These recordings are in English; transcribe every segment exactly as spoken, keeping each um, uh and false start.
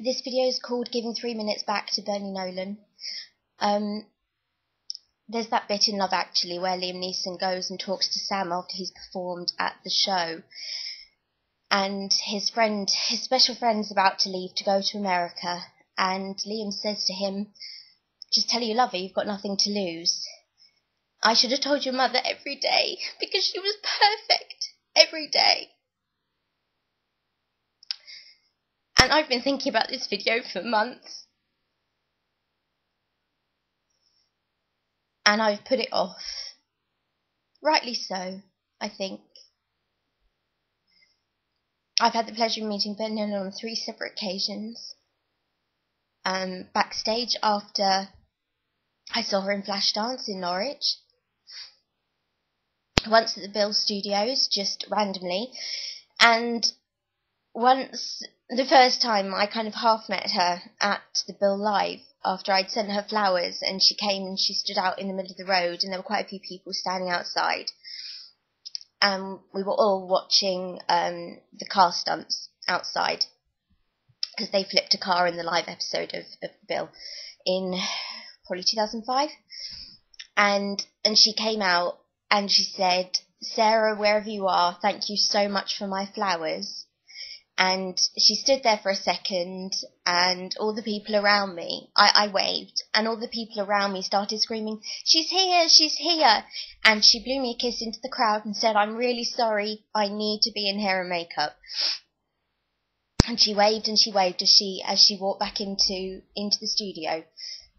This video is called Giving Three Minutes Back to Bernie Nolan. Um, there's that bit in Love Actually where Liam Neeson goes and talks to Sam after he's performed at the show. And his friend, his special friend's about to leave to go to America. And Liam says to him, "Just tell your lover you've got nothing to lose." "I should have told your mother every day because she was perfect every day." And I've been thinking about this video for months. And I've put it off. Rightly so, I think. I've had the pleasure of meeting Bernie Nolan on three separate occasions. Um, backstage after I saw her in Flashdance in Norwich. Once at the Bill studios, just randomly. And once, the first time, I kind of half met her at the Bill Live after I'd sent her flowers, and she came and she stood out in the middle of the road, and there were quite a few people standing outside. Um, we were all watching um, the car stunts outside because they flipped a car in the live episode of, of Bill in probably two thousand five. And, and she came out and she said, "Sarah, wherever you are, thank you so much for my flowers." And she stood there for a second, and all the people around me, I, I waved, and all the people around me started screaming, "She's here, she's here!" And she blew me a kiss into the crowd and said, "I'm really sorry, I need to be in hair and makeup." And she waved and she waved as she as she walked back into, into the studio.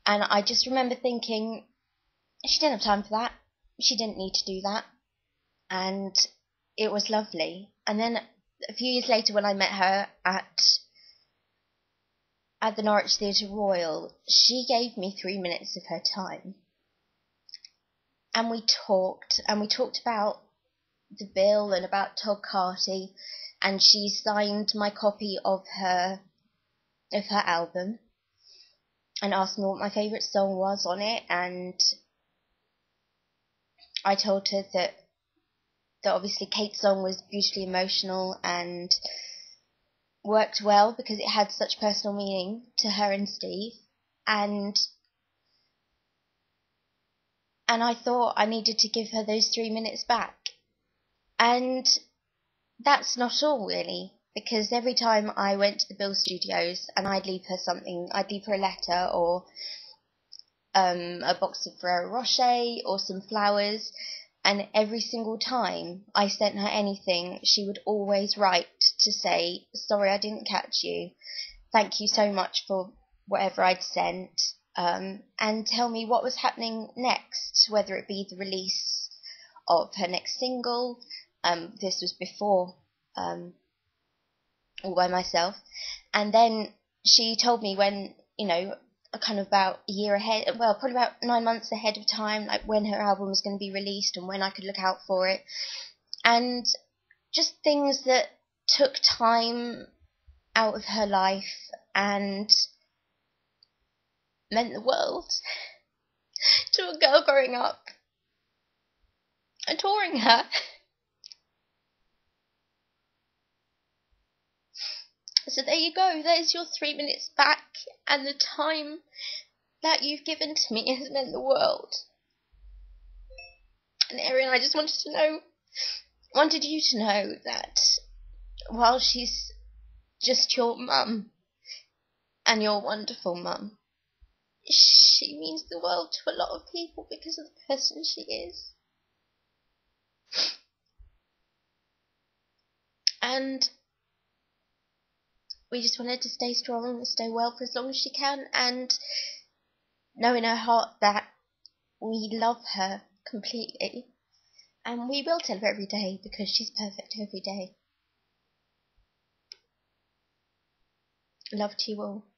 And I just remember thinking, she didn't have time for that. She didn't need to do that. And it was lovely. And then a few years later, when I met her at at the Norwich Theatre Royal, she gave me three minutes of her time, and we talked, and we talked about the Bill and about Todd Carty, and she signed my copy of her of her album, and asked me what my favourite song was on it, and I told her that. That obviously Kate's song was beautifully emotional and worked well because it had such personal meaning to her and Steve, and and I thought I needed to give her those three minutes back. And that's not all, really, because every time I went to the Bill studios and I'd leave her something, I'd leave her a letter or um, a box of Ferrero Rocher or some flowers. And every single time I sent her anything, she would always write to say, "Sorry I didn't catch you. Thank you so much for whatever I'd sent." Um, and tell me what was happening next, whether it be the release of her next single. Um, this was before um, All By Myself. And then she told me when, you know, kind of about a year ahead, well, probably about nine months ahead of time, like when her album was going to be released and when I could look out for it, and just things that took time out of her life and meant the world to a girl growing up and adoring her. So there you go, there's your three minutes back, and the time that you've given to me has meant the world. And Erin, I just wanted to know, wanted you to know that while she's just your mum, and your wonderful mum, she means the world to a lot of people because of the person she is. And we just want her to stay strong and stay well for as long as she can, and know in her heart that we love her completely. And we will tell her every day because she's perfect every day. Love to you all.